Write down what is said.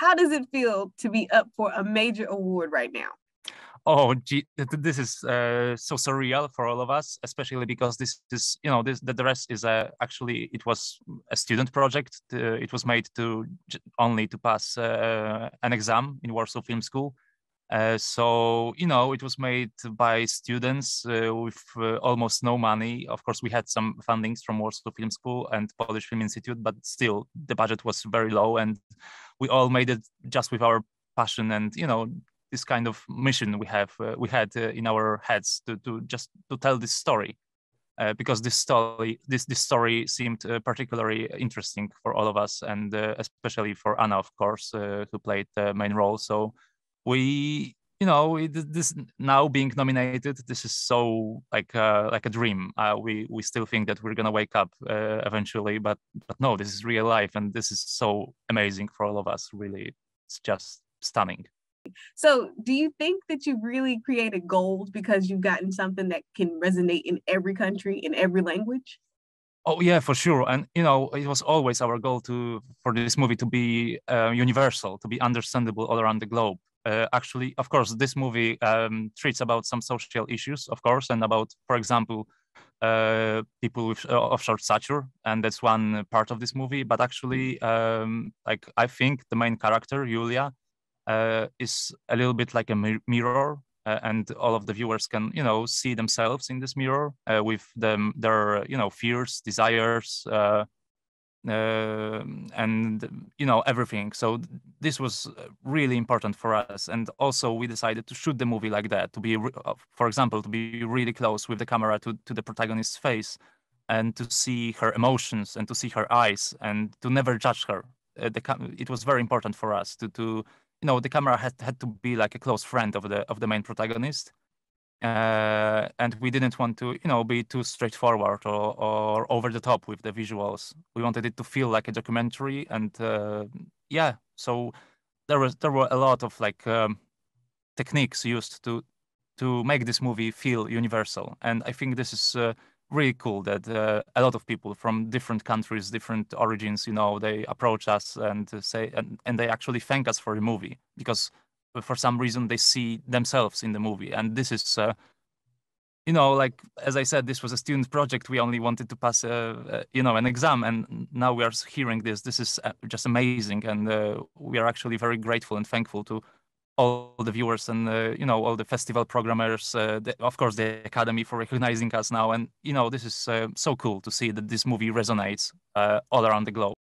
How does it feel to be up for a major award right now? Oh, gee, this is so surreal for all of us, especially because this is, you know, this, The Dress is actually, it was a student project. It was made to only to pass an exam in Warsaw Film School. So, you know, it was made by students with almost no money. Of course, we had some fundings from Warsaw Film School and Polish Film Institute, but still the budget was very low and we all made it just with our passion and, you know, this kind of mission we had in our heads to tell this story, because this story seemed particularly interesting for all of us, and especially for Anna, of course, who played the main role. So we, you know, this now being nominated, this is so like a dream. We still think that we're gonna wake up eventually, but no, this is real life, and this is so amazing for all of us. Really, it's just stunning. So do you think that you've really created gold because you've gotten something that can resonate in every country, in every language? Oh, yeah, for sure. And, you know, it was always our goal for this movie to be universal, to be understandable all around the globe. Actually, of course, this movie treats about some social issues, of course, and about, for example, people with offshore stature, and that's one part of this movie. But actually, like, I think the main character, Julia, is a little bit like a mirror, and all of the viewers can, you know, see themselves in this mirror with their, you know, fears, desires, and, you know, everything. So this was really important for us, and also we decided to shoot the movie like that, to be, for example, to be really close with the camera to the protagonist's face, and to see her emotions, and to see her eyes, and to never judge her. It was very important for us to you know, the camera had to be like a close friend of the main protagonist, and we didn't want to, you know, be too straightforward or over the top with the visuals. We wanted it to feel like a documentary, and yeah, so there were a lot of like techniques used to make this movie feel universal, and I think this is really cool that a lot of people from different countries, different origins, you know, they approach us and say, and they actually thank us for the movie, because for some reason they see themselves in the movie. And this is, you know, like, as I said, this was a student project. We only wanted to pass, you know, an exam. And now we are hearing this. This is just amazing. And we are actually very grateful and thankful to all the viewers and, you know, all the festival programmers, of course, the Academy for recognizing us now. And, you know, this is so cool to see that this movie resonates all around the globe.